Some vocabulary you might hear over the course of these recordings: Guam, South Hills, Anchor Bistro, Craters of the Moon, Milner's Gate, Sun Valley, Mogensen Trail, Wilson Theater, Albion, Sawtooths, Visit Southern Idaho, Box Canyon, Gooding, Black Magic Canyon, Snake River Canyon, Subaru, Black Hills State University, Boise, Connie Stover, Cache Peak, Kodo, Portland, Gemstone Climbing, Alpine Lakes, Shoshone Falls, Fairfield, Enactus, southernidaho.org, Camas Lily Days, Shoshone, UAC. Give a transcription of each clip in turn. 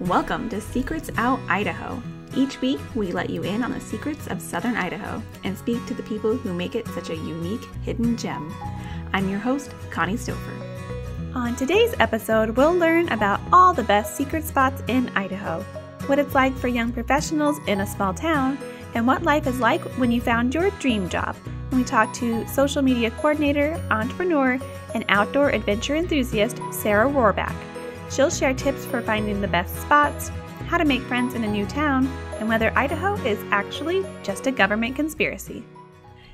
Welcome to Secrets Out Idaho. Each week, we let you in on the secrets of Southern Idaho and speak to the people who make it such a unique, hidden gem. I'm your host, Connie Stover. On today's episode, we'll learn about all the best secret spots in Idaho, what it's like for young professionals in a small town, and what life is like when you found your dream job. And we talk to social media coordinator, entrepreneur, and outdoor adventure enthusiast, Sarah Rohrbach. She'll share tips for finding the best spots, how to make friends in a new town, and whether Idaho is actually just a government conspiracy.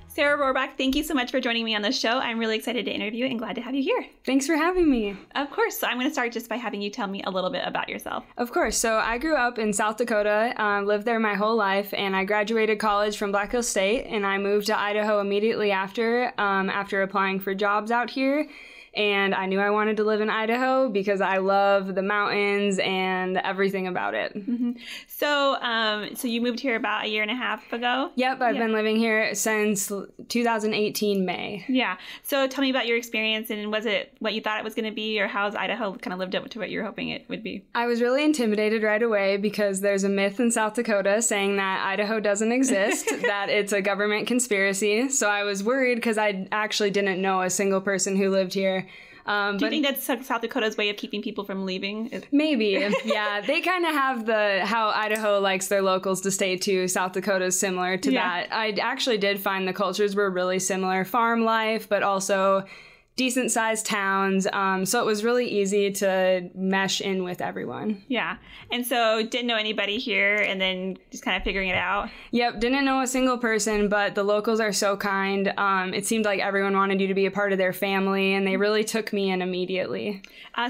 Sarah Rohrbach, thank you so much for joining me on the show. I'm really excited to interview and glad to have you here. Thanks for having me. Of course. So I'm going to start just by having you tell me a little bit about yourself. Of course. So I grew up in South Dakota, lived there my whole life, and I graduated college from Black Hills State, and I moved to Idaho immediately after applying for jobs out here. And I knew I wanted to live in Idaho because I love the mountains and everything about it. Mm-hmm. So you moved here about a year and a half ago? Yep, I've been living here since 2018 May. Yeah. So tell me about your experience, and was it what you thought it was going to be, or how's Idaho kind of lived up to what you were hoping it would be? I was really intimidated right away because there's a myth in South Dakota saying that Idaho doesn't exist, that it's a government conspiracy. So I was worried because I actually didn't know a single person who lived here. Do you think that's South Dakota's way of keeping people from leaving? Maybe. Yeah. They kind of have how Idaho likes their locals to stay too. South Dakota's similar to that. I actually did find the cultures were really similar. Farm life, but also decent sized towns. So it was really easy to mesh in with everyone. Yeah. And so didn't know anybody here and then just kind of figuring it out. Yep. Didn't know a single person, but the locals are so kind. It seemed like everyone wanted you to be a part of their family, and they really took me in immediately.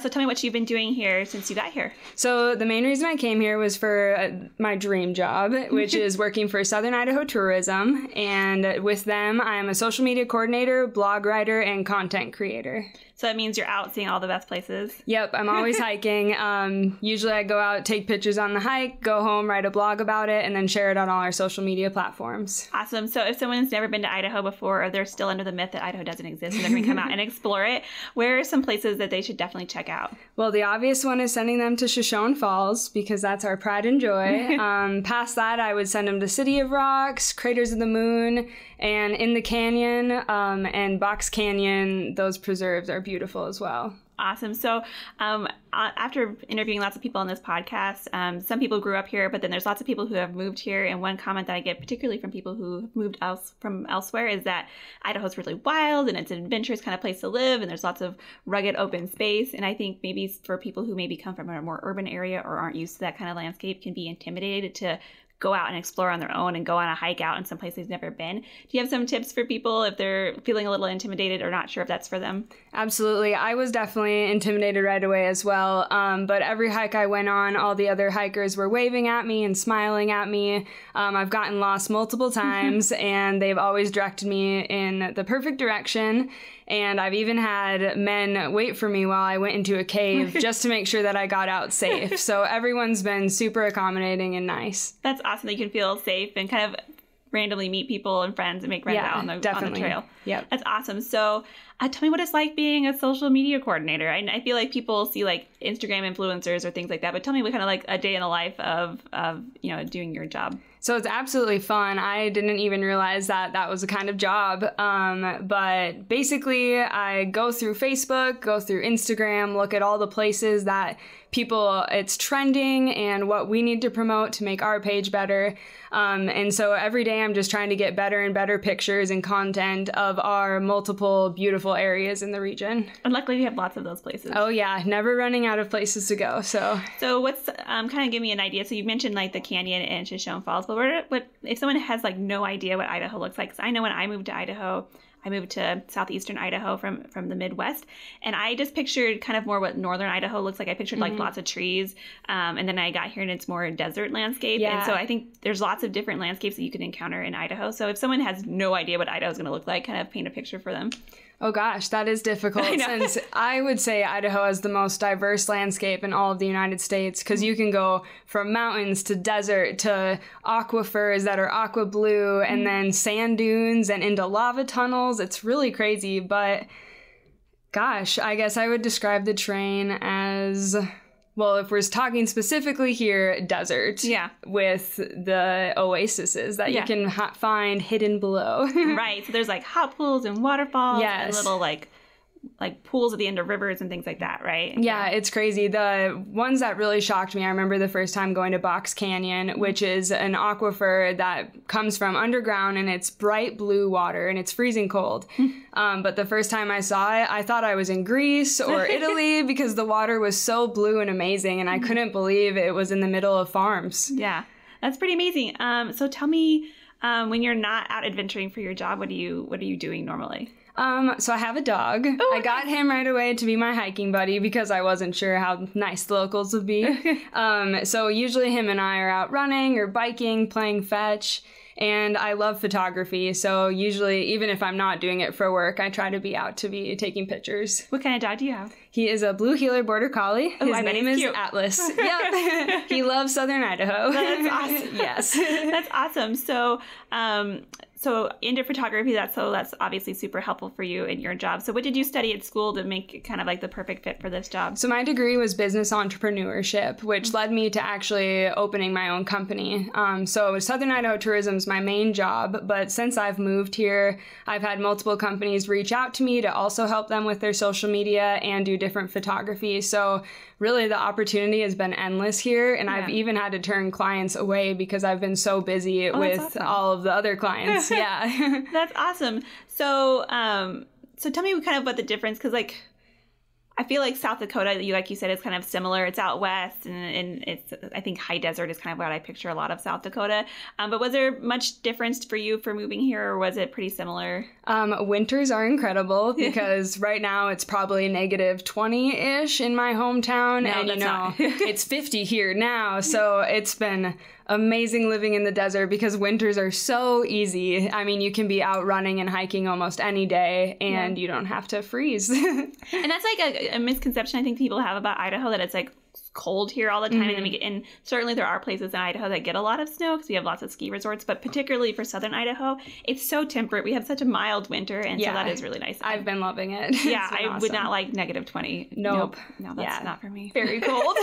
So tell me what you've been doing here since you got here. So the main reason I came here was for my dream job, which is working for Southern Idaho Tourism. And with them, I'm a social media coordinator, blog writer, and content creator. So that means you're out seeing all the best places. Yep, I'm always hiking. Usually I go out, take pictures on the hike, go home, write a blog about it, and then share it on all our social media platforms. Awesome. So if someone's never been to Idaho before, or they're still under the myth that Idaho doesn't exist and they're going to come out and explore it, where are some places that they should definitely check out? Well, the obvious one is sending them to Shoshone Falls because that's our pride and joy. Past that, I would send them to City of Rocks, Craters of the Moon, and in the canyon, and Box Canyon. Those preserves are beautiful as well. Awesome. So after interviewing lots of people on this podcast, some people grew up here, but then there's lots of people who have moved here. And one comment that I get particularly from people who moved from elsewhere is that Idaho's really wild and it's an adventurous kind of place to live. And there's lots of rugged open space. And I think maybe for people who maybe come from a more urban area or aren't used to that kind of landscape can be intimidated to go out and explore on their own and go on a hike out in some place they've never been. Do you have some tips for people if they're feeling a little intimidated or not sure if that's for them? Absolutely. I was definitely intimidated right away as well. But every hike I went on, all the other hikers were waving at me and smiling at me. I've gotten lost multiple times and they've always directed me in the perfect direction. And I've even had men wait for me while I went into a cave just to make sure that I got out safe. So everyone's been super accommodating and nice. That's awesome that you can feel safe and kind of randomly meet people and friends and make friends out on the trail. Yeah, that's awesome. So tell me what it's like being a social media coordinator. I feel like people see like Instagram influencers or things like that, but tell me what kind of like a day in the life of you know, doing your job. So it's absolutely fun. I didn't even realize that that was a kind of job. But basically, I go through Facebook, go through Instagram, look at all the places that people, it's trending and what we need to promote to make our page better. And so every day I'm just trying to get better and better pictures and content of our multiple beautiful areas in the region. And luckily we have lots of those places. Oh yeah, never running out of places to go. So what's, kind of give me an idea. So you mentioned like the canyon and Shoshone Falls, but if someone has like no idea what Idaho looks like, because I know when I moved to Idaho, I moved to southeastern Idaho from the Midwest, and I just pictured kind of more what northern Idaho looks like. I pictured like lots of trees, and then I got here and it's more a desert landscape. Yeah. And so I think there's lots of different landscapes that you can encounter in Idaho. So if someone has no idea what Idaho is going to look like, kind of paint a picture for them. Oh gosh, that is difficult. I since I would say Idaho has the most diverse landscape in all of the United States because you can go from mountains to desert to aquifers that are aqua blue and then sand dunes and into lava tunnels. It's really crazy, but gosh, I guess I would describe the terrain as well, if we're talking specifically here, desert. Yeah. With the oases that you can find hidden below. Right. So there's like hot pools and waterfalls and little like pools at the end of rivers and things like that, right? Yeah, it's crazy. The ones that really shocked me, I remember the first time going to Box Canyon, which is an aquifer that comes from underground, and it's bright blue water, and it's freezing cold. But the first time I saw it, I thought I was in Greece or Italy because the water was so blue and amazing, and I couldn't believe it was in the middle of farms. Yeah, that's pretty amazing. So tell me, when you're not out adventuring for your job, what are you doing normally? So I have a dog. Oh, I got him right away to be my hiking buddy because I wasn't sure how nice the locals would be. So usually him and I are out running or biking, playing fetch. And I love photography. So usually, even if I'm not doing it for work, I try to be out to be taking pictures. What kind of dog do you have? He is a blue Heeler border collie. His name is Atlas. Yep. He loves Southern Idaho. That's awesome. Yes. That's awesome. So, so into photography, that's obviously super helpful for you in your job. So what did you study at school to make it kind of like the perfect fit for this job? So my degree was business entrepreneurship, which led me to actually opening my own company. So Southern Idaho Tourism is my main job, but since I've moved here, I've had multiple companies reach out to me to also help them with their social media and do different photography. So really the opportunity has been endless here, and I've even had to turn clients away because I've been so busy with all of the other clients. Yeah. That's awesome. So, so tell me kind of about the difference, because like I feel like South Dakota, like you said, is kind of similar. It's out west, and it's, I think high desert is kind of what I picture a lot of South Dakota. But was there much difference for you for moving here, or was it pretty similar? Winters are incredible because right now it's probably negative 20-ish in my hometown, and you know it's 50 here now, so it's been amazing living in the desert because winters are so easy. I mean, you can be out running and hiking almost any day, and you don't have to freeze. And that's like a misconception I think people have about Idaho, that it's like cold here all the time. And then we get in, certainly there are places in Idaho that get a lot of snow because we have lots of ski resorts, but particularly for Southern Idaho, it's so temperate. We have such a mild winter, and so that is really nice. I've been loving it. Yeah, I awesome. Would not like negative 20. Nope. No, that's not for me. Very cold.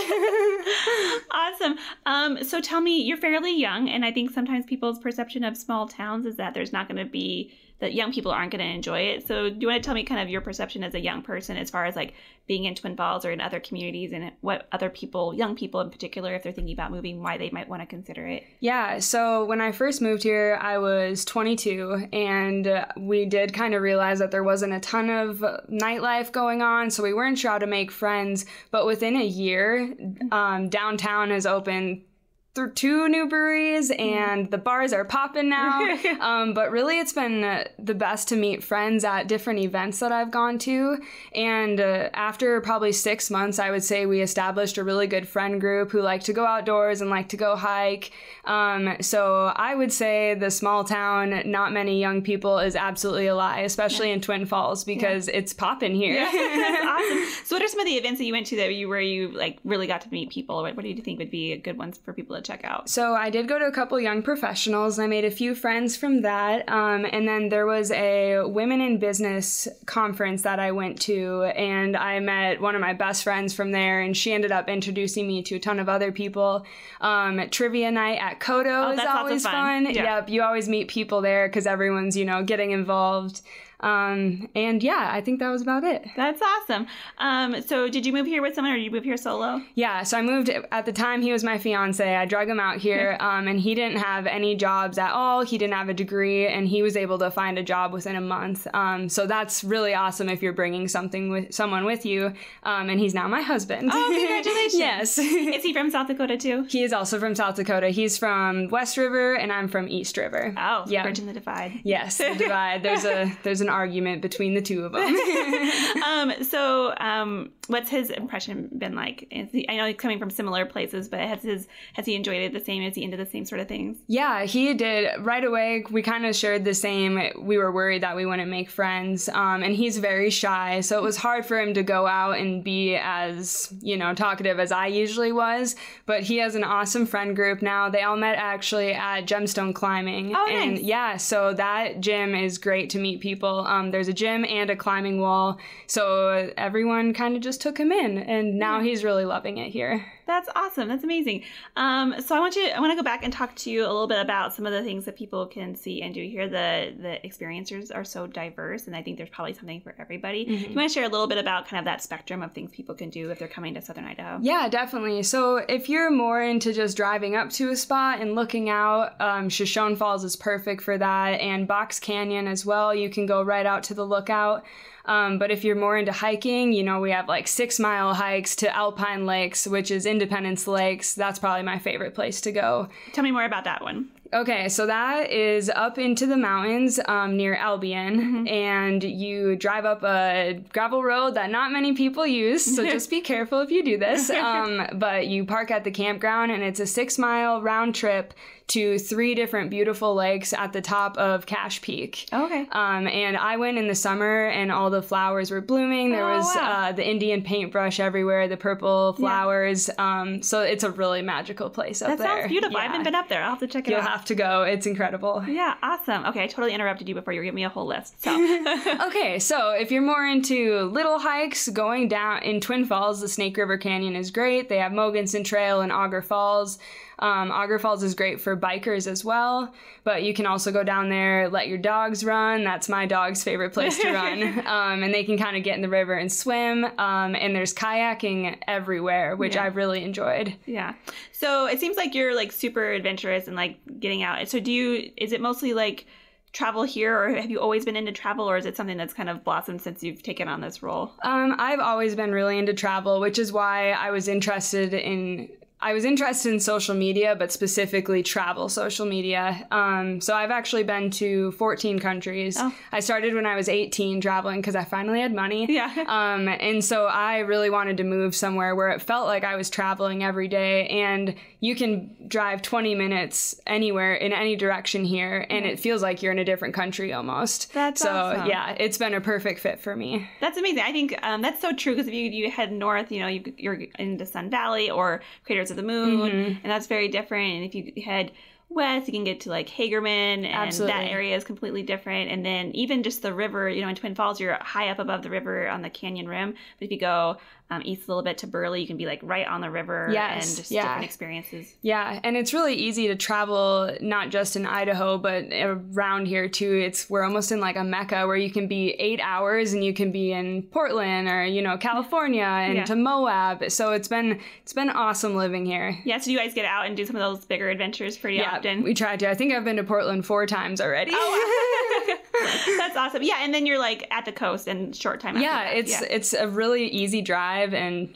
Awesome. So tell me, you're fairly young, and I think sometimes people's perception of small towns is that there's not going to be that young people aren't going to enjoy it. So do you want to tell me kind of your perception as a young person as far as like being in Twin Falls or in other communities, and what other people, young people in particular, if they're thinking about moving, why they might want to consider it? Yeah. So when I first moved here, I was 22, and we did kind of realize that there wasn't a ton of nightlife going on. So we weren't sure how to make friends. But within a year, downtown has opened two new breweries, and the bars are popping now. But really, it's been the best to meet friends at different events that I've gone to. And after probably 6 months, I would say we established a really good friend group who like to go outdoors and like to go hike. So I would say the small town, not many young people, is absolutely a lie, especially in Twin Falls, because it's popping here. That's awesome. So what are some of the events that you went to that you, where you like really got to meet people? What do you think would be good ones for people to check out? So I did go to a couple young professionals, and I made a few friends from that. And then there was a women in business conference that I went to, and I met one of my best friends from there, and she ended up introducing me to a ton of other people. Trivia night at Kodo is always fun. Yeah. Yep, you always meet people there because everyone's, you know, getting involved. And yeah, I think that was about it. That's awesome. So did you move here with someone, or did you move here solo? Yeah, so I moved, at the time he was my fiance. I drug him out here, and he didn't have any jobs at all. He didn't have a degree, and he was able to find a job within a month. So that's really awesome if you're bringing someone with you. And he's now my husband. Oh, congratulations. Yes. Is he from South Dakota too? He is also from South Dakota. He's from West River, and I'm from East River. Oh, yeah. Bridging the divide. Yes, the divide. There's an argument between the two of them. What's his impression been like? I know he's coming from similar places, but has he enjoyed it the same? Is he into the same sort of things? Yeah, he did. Right away, we kind of shared the same. We were worried that we wouldn't make friends, and he's very shy, so it was hard for him to go out and be as, you know, talkative as I usually was. But he has an awesome friend group now. They all met actually at Gemstone Climbing. Oh, nice. And yeah, so that gym is great to meet people. There's a gym and a climbing wall, so everyone kind of just just took him in, and now he's really loving it here. That's awesome. That's amazing. So I want to go back and talk to you a little bit about some of the things that people can see and do here. The experiencers are so diverse, and I think there's probably something for everybody. Mm-hmm. Do you want to share a little bit about kind of that spectrum of things people can do if they're coming to Southern Idaho? Yeah, definitely. So if you're more into just driving up to a spot and looking out, Shoshone Falls is perfect for that, and Box Canyon as well. You can go right out to the lookout. But if you're more into hiking, you know, we have like 6-mile hikes to Alpine Lakes, which is Independence Lakes. That's probably my favorite place to go. Tell me more about that one. Okay, so that is up into the mountains near Albion, mm-hmm. and you drive up a gravel road that not many people use, so just be careful if you do this. But you park at the campground, and it's a 6-mile round trip to 3 different beautiful lakes at the top of Cache Peak. Okay. And I went in the summer, and all the flowers were blooming. There was the Indian paintbrush everywhere, the purple flowers. Yeah. So it's a really magical place up there. That sounds beautiful. Yeah. I haven't been up there. I'll have to check it out. You'll have to go. It's incredible. Yeah, awesome. Okay, I totally interrupted you before. You were giving me a whole list. So. Okay, so if you're more into little hikes, going down in Twin Falls, the Snake River Canyon is great. They have Mogensen Trail and Augur Falls. Augur Falls is great for bikers as well, but you can also go down there, let your dogs run. That's my dog's favorite place to run. And they can kind of get in the river and swim. And there's kayaking everywhere, which I've really enjoyed. Yeah. So it seems like you're like super adventurous and like getting out. So is it mostly like travel here, or have you always been into travel, or is it something that's kind of blossomed since you've taken on this role? I've always been really into travel, which is why I was interested in social media, but specifically travel social media. So I've actually been to 14 countries. Oh. I started when I was 18 traveling because I finally had money. Yeah. And so I really wanted to move somewhere where it felt like I was traveling every day. And you can drive 20 minutes anywhere in any direction here, and it feels like you're in a different country almost. That's awesome. So yeah, it's been a perfect fit for me. That's amazing. I think that's so true, because if you head north, you know, you're into Sun Valley or Craters of the Moon, mm-hmm. and that's very different. And if you head west, you can get to like Hagerman, and that area is completely different. And then even just the river, you know, in Twin Falls, you're high up above the river on the canyon rim. But if you go east a little bit to Burley, you can be like right on the river, and just different experiences. Yeah, and it's really easy to travel, not just in Idaho, but around here too. We're almost in like a mecca where you can be 8 hours and you can be in Portland or, you know, California and to Moab. So it's been awesome living here. Yeah, so do you guys get out and do some of those bigger adventures pretty often? We try to. I think I've been to Portland 4 times already. Oh, wow. That's awesome. Yeah, and then you're like at the coast and short time after that. It's a really easy drive. And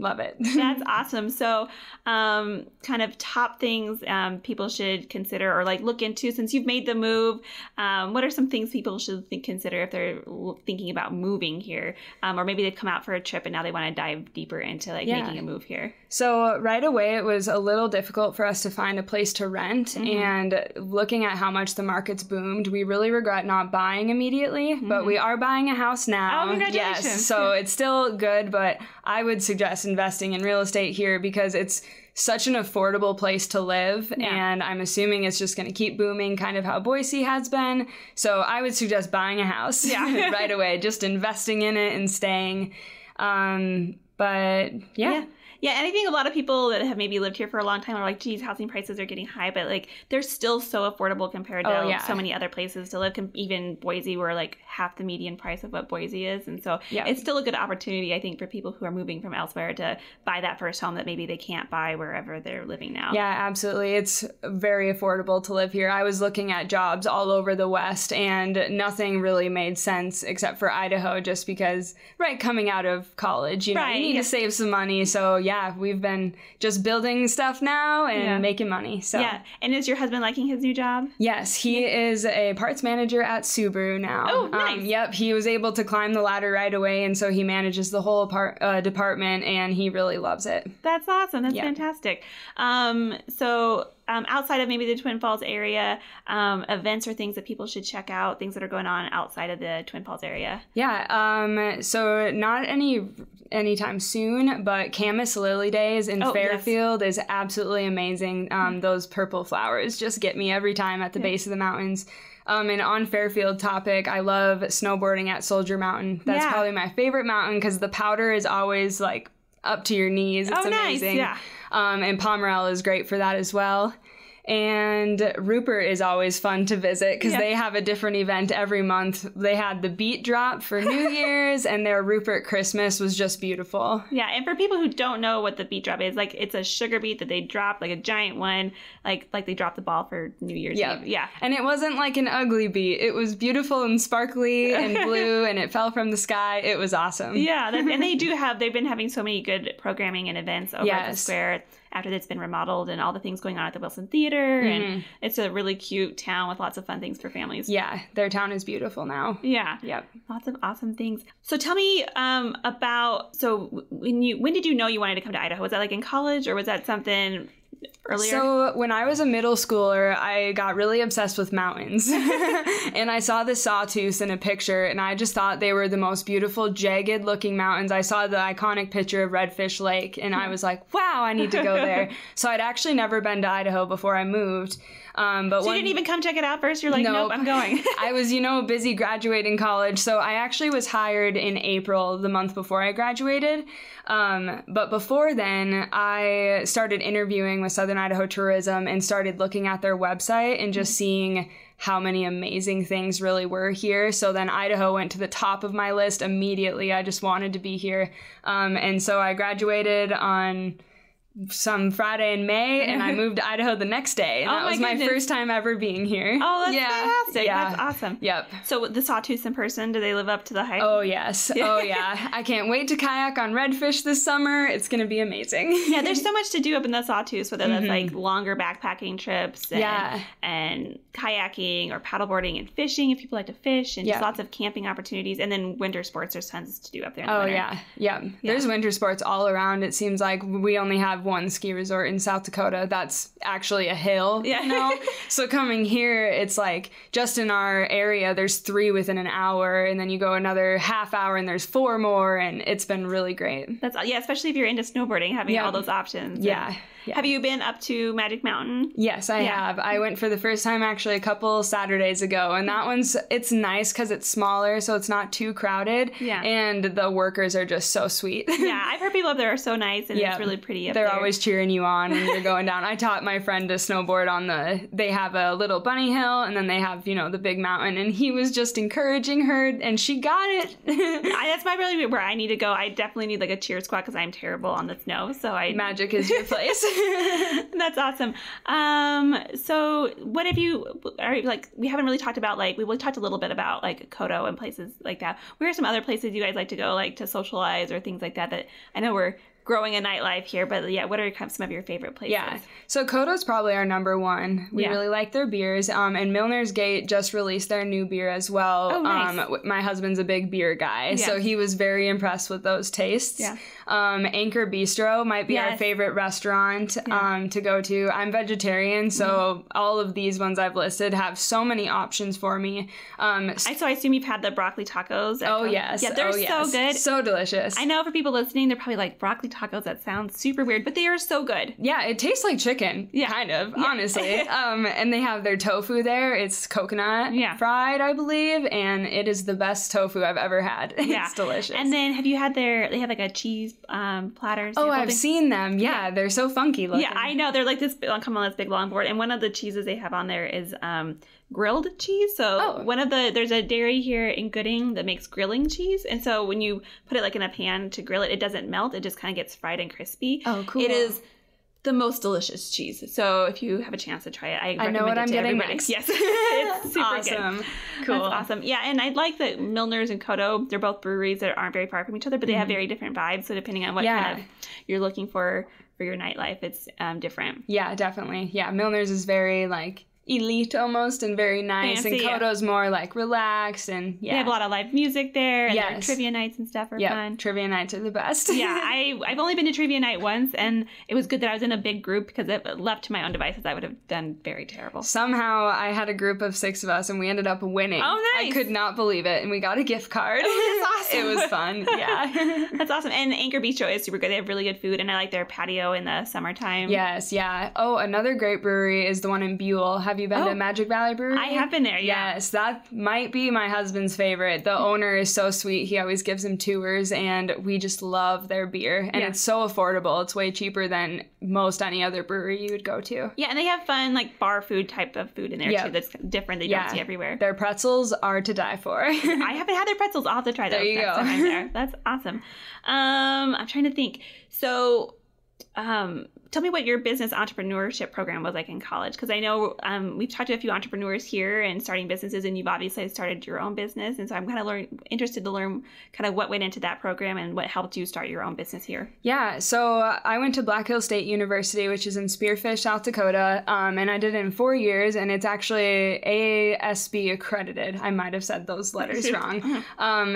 love it. That's awesome. So kind of top things people should consider or like look into since you've made the move. What are some things people should consider if they're thinking about moving here? Or maybe they've come out for a trip and now they want to dive deeper into like making a move here. So right away, it was a little difficult for us to find a place to rent. Mm-hmm. And looking at how much the market's boomed, we really regret not buying immediately. Mm-hmm. But we are buying a house now. Oh, congratulations. Yes, so it's still good, but I would suggest investing in real estate here because it's such an affordable place to live. Yeah. And I'm assuming it's just going to keep booming, kind of how Boise has been. So I would suggest buying a house right away, just investing in it and staying. But yeah, and I think a lot of people that have maybe lived here for a long time are like, geez, housing prices are getting high, but like they're still so affordable compared to so many other places to live. Even Boise, we're like half the median price of what Boise is. And so it's still a good opportunity, I think, for people who are moving from elsewhere to buy that first home that maybe they can't buy wherever they're living now. Yeah, absolutely. It's very affordable to live here. I was looking at jobs all over the West and nothing really made sense except for Idaho, just because, coming out of college, you know, you need to save some money. So yeah, we've been just building stuff now and making money. So yeah. And is your husband liking his new job? Yes, he is a parts manager at Subaru now. Oh, nice. Yep, he was able to climb the ladder right away, and so he manages the whole department, and he really loves it. That's awesome. That's fantastic. So outside of maybe the Twin Falls area, events or things that people should check out, things that are going on outside of the Twin Falls area? Yeah, so not anytime soon, but Camas Lily Days in Fairfield is absolutely amazing. Those purple flowers just get me every time at the base of the mountains. And on Fairfield topic, I love snowboarding at Soldier Mountain. That's probably my favorite mountain because the powder is always like up to your knees. It's amazing. Yeah. And Pomerelle is great for that as well. And Rupert is always fun to visit because they have a different event every month. They had the beat drop for New Year's, and their Rupert Christmas was just beautiful. Yeah, and for people who don't know what the beat drop is, like it's a sugar beet that they drop, like a giant one, like they dropped the ball for New Year's Eve. Yeah, and it wasn't like an ugly beet. It was beautiful and sparkly and blue, and it fell from the sky. It was awesome. Yeah, and they've been having so many good programming and events over at the square. After it's been remodeled and all the things going on at the Wilson Theater. And it's a really cute town with lots of fun things for families. Yeah, their town is beautiful now. Yeah. Yep. Lots of awesome things. So tell me about, so when did you know you wanted to come to Idaho? Was that like in college or was that something earlier? So when I was a middle schooler, I got really obsessed with mountains. And I saw the Sawtooths in a picture, and I just thought they were the most beautiful, jagged-looking mountains. I saw the iconic picture of Redfish Lake, and I was like, wow, I need to go there. So I'd actually never been to Idaho before I moved. So you didn't even come check it out first? You're like, nope I'm going. I was, busy graduating college. So I actually was hired in April, the month before I graduated. But before then, I started interviewing with Southern Idaho Tourism and started looking at their website and just seeing how many amazing things really were here. So then Idaho went to the top of my list immediately. I just wanted to be here. And so I graduated on some Friday in May, and I moved to Idaho the next day. And that was my first time ever being here. Oh, that's fantastic. Yeah. That's awesome. Yep. So the Sawtooths in person, do they live up to the hype? Oh, yes. Oh, yeah. I can't wait to kayak on redfish this summer. It's going to be amazing. Yeah, there's so much to do up in the Sawtooths, whether that's like longer backpacking trips and kayaking or paddleboarding and fishing if people like to fish, and just lots of camping opportunities. And then winter sports, there's tons to do up there in the winter. Yeah. There's winter sports all around. It seems like we only have one ski resort in South Dakota that's actually a hill. So coming here, it's like just in our area there's 3 within an hour, and then you go another half hour and there's 4 more, and it's been really great. That's especially if you're into snowboarding, having all those options. Have you been up to Magic Mountain? Yes, I have. I went for the first time actually a couple Saturdays ago, and that one's, it's nice because it's smaller, so it's not too crowded. And the workers are just so sweet. I've heard people up there are so nice, and it's really pretty up there. They're always cheering you on when you're going down. I taught my friend to snowboard on they have a little bunny hill, and then they have, the big mountain, and he was just encouraging her, and she got it. That's my really where I need to go. I definitely need like a cheer squad because I'm terrible on the snow. So Magic is your place. That's awesome. So what have you, we haven't really talked about, we talked a little bit about Kodo and places like that. Where are some other places you guys like to go, to socialize or things like that, that I know we're growing a nightlife here, but what are some of your favorite places? So Kodo's probably our number one. We really like their beers, and Milner's Gate just released their new beer as well. Oh, nice. My husband's a big beer guy, so he was very impressed with those tastes. Anchor Bistro might be our favorite restaurant to go to. I'm vegetarian, so all of these ones I've listed have so many options for me. So I assume you've had the broccoli tacos at Kodo. Yes. Yeah, they're so good. So delicious. I know for people listening, they're probably like, broccoli tacos, that sounds super weird, but they are so good. Yeah, it tastes like chicken, kind of, honestly. And they have their tofu there. It's coconut fried, I believe, and it is the best tofu I've ever had. It's delicious. And then have you had they have a cheese platters? Oh, I've seen them. Yeah, they're so funky looking. Yeah, I know. They're like this, come on, this big longboard. And one of the cheeses they have on there is grilled cheese. So there's a dairy here in Gooding that makes grilling cheese. And so when you put it in a pan to grill it, it doesn't melt. It just kind of gets fried and crispy. Oh, cool. It is the most delicious cheese. So if you have a chance to try it, I recommend it to everybody. I know what I'm getting next. Yes. It's super awesome. Good. Cool. That's awesome. Yeah, and I like that Milner's and Kodo, they're both breweries that aren't very far from each other, but they have very different vibes. So depending on what kind of you're looking for your nightlife, it's different. Yeah, definitely. Yeah, Milner's is very elite almost and very nice. Fancy, and Kodo's more relaxed, and they have a lot of live music there, and their trivia nights and stuff are fun. Trivia nights are the best. I've only been to trivia night once, and it was good that I was in a big group, because if left to my own devices I would have done very terrible. Somehow I had a group of 6 of us and we ended up winning. Oh, nice. I could not believe it, and we got a gift card. Oh, that's awesome. It was fun. That's awesome. And Anchor Bistro is super good. They have really good food, and I like their patio in the summertime. Yes. Oh, another great brewery is the one in Buell. Have Have you been to Magic Valley Brewery? I have been there, yeah. Yes, that might be my husband's favorite. The owner is so sweet. He always gives him tours, and we just love their beer. And it's so affordable. It's way cheaper than most any other brewery you would go to. Yeah, and they have fun, like, bar food type of food in there, too, that's different that you don't see everywhere. Their pretzels are to die for. I haven't had their pretzels. I'll have to try those next time I'm there. That's awesome. I'm trying to think. So... tell me what your business entrepreneurship program was like in college, because I know we've talked to a few entrepreneurs here and starting businesses, and you've obviously started your own business, and so I'm kind of interested to learn kind of what went into that program and what helped you start your own business here. Yeah, so I went to Black Hills State University, which is in Spearfish, South Dakota, and I did it in 4 years, and it's actually AASB accredited. I might have said those letters wrong.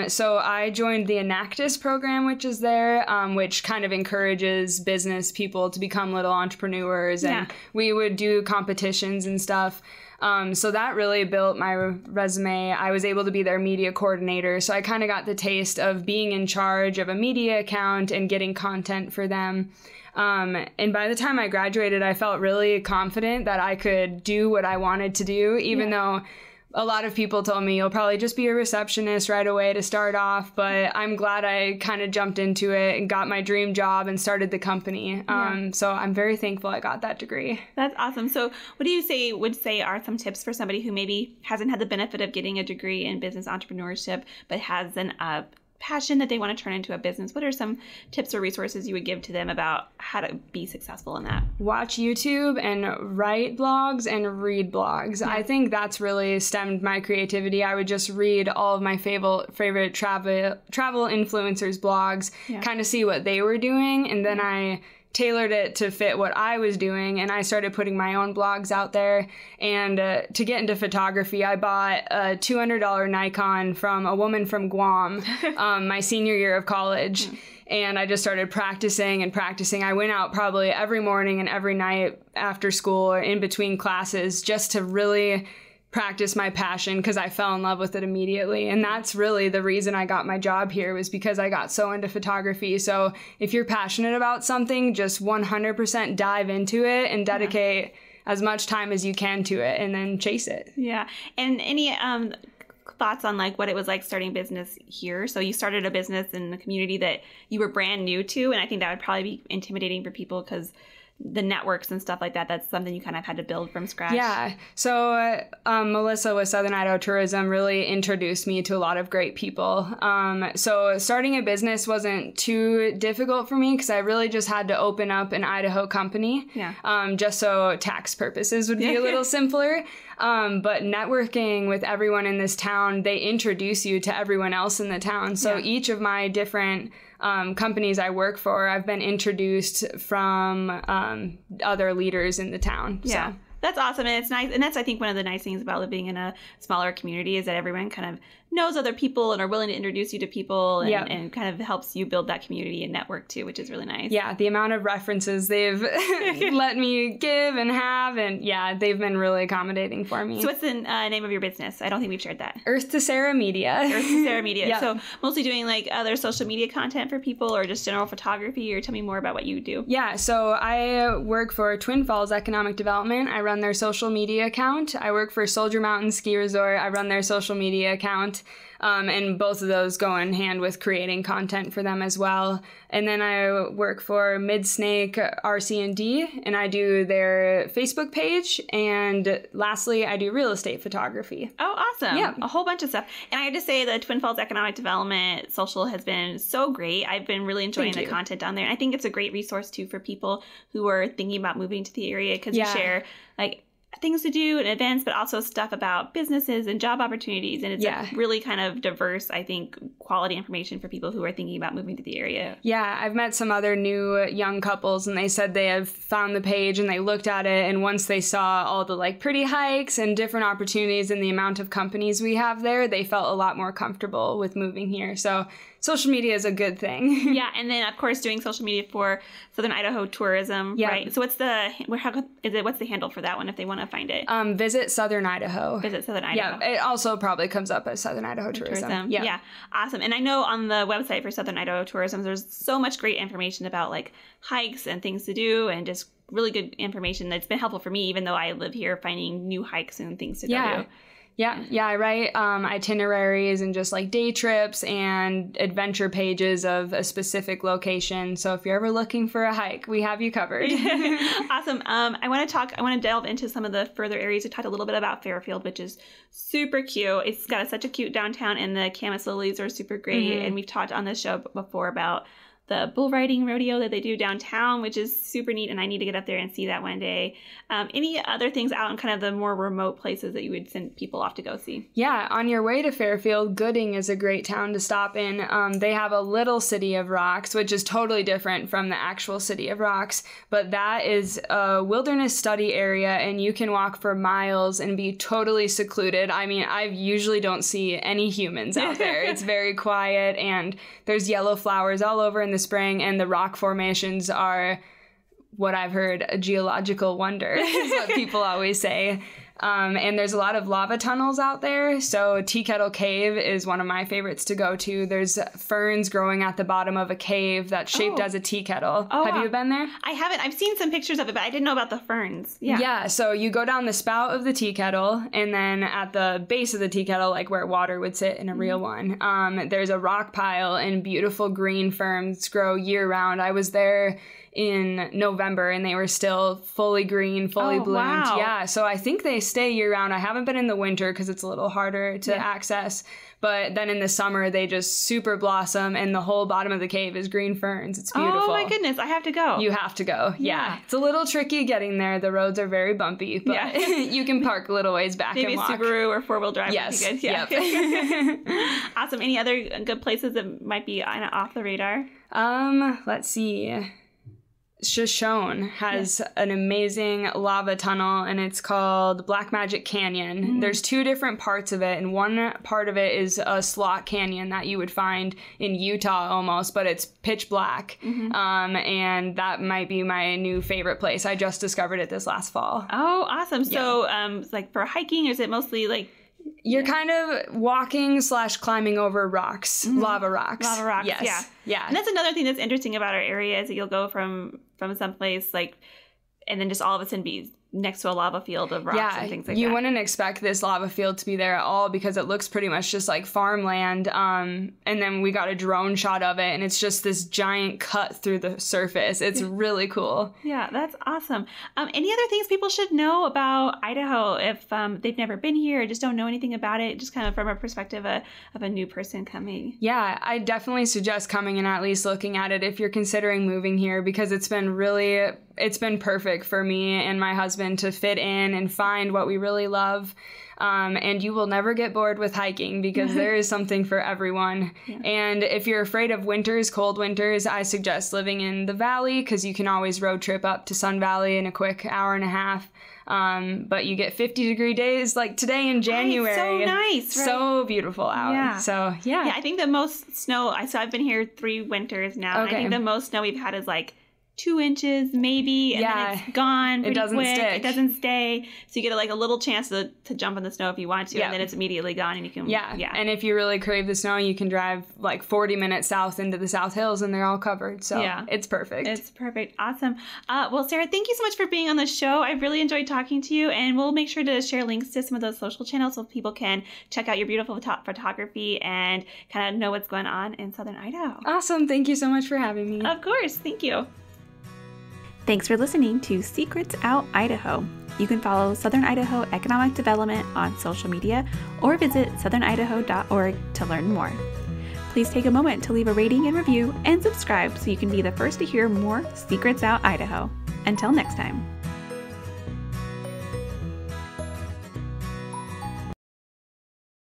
So I joined the Enactus program, which is there, which kind of encourages business people to become little entrepreneurs, and we would do competitions and stuff. So that really built my resume. I was able to be their media coordinator. So I kind of got the taste of being in charge of a media account and getting content for them. And by the time I graduated, I felt really confident that I could do what I wanted to do, even though a lot of people told me you'll probably just be a receptionist right away to start off, but I'm glad I kind of jumped into it and got my dream job and started the company. So I'm very thankful I got that degree. That's awesome. So what do you say are some tips for somebody who maybe hasn't had the benefit of getting a degree in business entrepreneurship but has an passion that they want to turn into a business? What are some tips or resources you would give to them about how to be successful in that? Watch YouTube and write blogs and read blogs. Yeah. I think that's really stemmed my creativity. I would just read all of my favorite travel influencers' blogs, kind of see what they were doing, and then I tailored it to fit what I was doing, and I started putting my own blogs out there. And to get into photography, I bought a $200 Nikon from a woman from Guam my senior year of college. And I just started practicing. I went out probably every morning and every night after school or in between classes just to really practice my passion, because I fell in love with it immediately. And that's really the reason I got my job here, was because I got so into photography. So if you're passionate about something, just 100% dive into it and dedicate as much time as you can to it, and then chase it. Yeah. And any thoughts on like what it was like starting business here? So you started a business in a community that you were brand new to, and I think that would probably be intimidating for people, because the networks and stuff like that, that's something you kind of had to build from scratch. Yeah. So Melissa with Southern Idaho Tourism really introduced me to a lot of great people. So starting a business wasn't too difficult for me, because I really just had to open up an Idaho company just so tax purposes would be a little simpler. But networking with everyone in this town, they introduce you to everyone else in the town. So each of my different companies I work for, I've been introduced from other leaders in the town. Yeah. So that's awesome. And it's nice. And that's, I think, one of the nice things about living in a smaller community, is that everyone kind of knows other people and are willing to introduce you to people, and and kind of helps you build that community and network too, which is really nice. Yeah. The amount of references they've let me give and have, and they've been really accommodating for me. So what's the name of your business? I don't think we've shared that. Earth to Sarah Media. Earth to Sarah Media. So mostly doing like other social media content for people, or just general photography, or tell me more about what you do. Yeah. So I work for Twin Falls Economic Development. I run their social media account. I work for Soldier Mountain Ski Resort. I run their social media account. And both of those go in hand with creating content for them as well. And then I work for Mid-Snake RC&D, and I do their Facebook page. And lastly, I do real estate photography. Oh, awesome. Yeah. A whole bunch of stuff. And I have to say the Twin Falls Economic Development social has been so great. I've been really enjoying the content down there. And I think it's a great resource, too, for people who are thinking about moving to the area, because you share, like, things to do and events, but also stuff about businesses and job opportunities. And it's a really kind of diverse, I think, quality information for people who are thinking about moving to the area. Yeah, I've met some other new young couples, and they said they have found the page and they looked at it, and once they saw all the like pretty hikes and different opportunities and the amount of companies we have there, they felt a lot more comfortable with moving here. So social media is a good thing. Yeah, and then of course doing social media for Southern Idaho Tourism, yeah. Right? So what's the handle for that one if they want to find it? Visit Southern Idaho. Visit Southern Idaho. Yeah, it also probably comes up as Southern Idaho Tourism. Yeah. Yeah, awesome. And I know on the website for Southern Idaho Tourism, there's so much great information about like hikes and things to do and just really good information that's been helpful for me, even though I live here, finding new hikes and things to do. Yeah, I write itineraries and just like day trips and adventure pages of a specific location. So if you're ever looking for a hike, we have you covered. Awesome. I want to delve into some of the further areas. We talked a little bit about Fairfield, which is super cute. It's got such a cute downtown, and the Camas Lilies are super great. Mm-hmm. And we've talked on this show before about the bull riding rodeo that they do downtown, which is super neat, and I need to get up there and see that one day. Any other things out in kind of the more remote places that you would send people off to go see? Yeah, on your way to Fairfield, Gooding is a great town to stop in. They have a little City of Rocks, which is totally different from the actual City of Rocks, but that is a wilderness study area, and you can walk for miles and be totally secluded. I mean, I usually don't see any humans out there. It's very quiet, and there's yellow flowers all over in the spring, and the rock formations are what I've heard a geological wonder is what people always say. And there's a lot of lava tunnels out there. So Teakettle Cave is one of my favorites to go to. There's ferns growing at the bottom of a cave that's shaped as a teakettle. Oh, have you been there? I haven't. I've seen some pictures of it, but I didn't know about the ferns. Yeah, so you go down the spout of the teakettle, and then at the base of the teakettle, like where water would sit in a real one, there's a rock pile, and beautiful green ferns grow year round. I was there in November, and they were still fully green, fully bloomed. Wow. Yeah, so I think they stay year round. I haven't been in the winter because it's a little harder to access, but then in the summer they just super blossom, and the whole bottom of the cave is green ferns. It's beautiful. Oh my goodness, I have to go. You have to go. Yeah. It's a little tricky getting there. The roads are very bumpy, but you can park a little ways back. Maybe and walk. Maybe Subaru or four-wheel drive. Yes. Would be good. Yeah. Yep. Awesome. Any other good places that might be off the radar? Let's see. Shoshone has an amazing lava tunnel, and it's called Black Magic Canyon. There's two different parts of it, and one part of it is a slot canyon that you would find in Utah almost, but it's pitch black. And that might be my new favorite place. I just discovered it this last fall. Oh, awesome. So like for hiking, is it mostly like you're kind of walking / climbing over rocks, lava rocks. Lava rocks, yes. Yeah. And that's another thing that's interesting about our area is that you'll go from someplace like, and then just all of a sudden be next to a lava field of rocks and things like that. You wouldn't expect this lava field to be there at all because it looks pretty much just like farmland. And then we got a drone shot of it, and it's just this giant cut through the surface. It's really cool. Yeah, that's awesome. Any other things people should know about Idaho if they've never been here or just don't know anything about it, just kind of from a perspective of a new person coming? Yeah, I definitely suggest coming and at least looking at it if you're considering moving here, because it's been perfect for me and my husband to fit in and find what we really love. And you will never get bored with hiking because there is something for everyone. Yeah. And if you're afraid of winters, cold winters, I suggest living in the valley because you can always road trip up to Sun Valley in a quick hour and a half. But you get 50-degree days like today in January. Right, so nice, right? So beautiful out. Yeah. So, yeah. I think the most snow, so I've been here 3 winters now. Okay. And I think the most snow we've had is like 2 inches maybe, and then it's gone pretty quick. Stick. It doesn't stay. So you get like a little chance to jump in the snow if you want to, and then it's immediately gone, and you can And if you really crave the snow, you can drive like 40 minutes south into the South Hills, and they're all covered. So it's perfect. It's perfect. Awesome. Well, Sarah, thank you so much for being on the show. I really enjoyed talking to you, and we'll make sure to share links to some of those social channels so people can check out your beautiful photography and kind of know what's going on in Southern Idaho. Awesome. Thank you so much for having me. Of course. Thank you. Thanks for listening to Secrets Out Idaho. You can follow Southern Idaho Economic Development on social media or visit southernidaho.org to learn more. Please take a moment to leave a rating and review and subscribe so you can be the first to hear more Secrets Out Idaho. Until next time.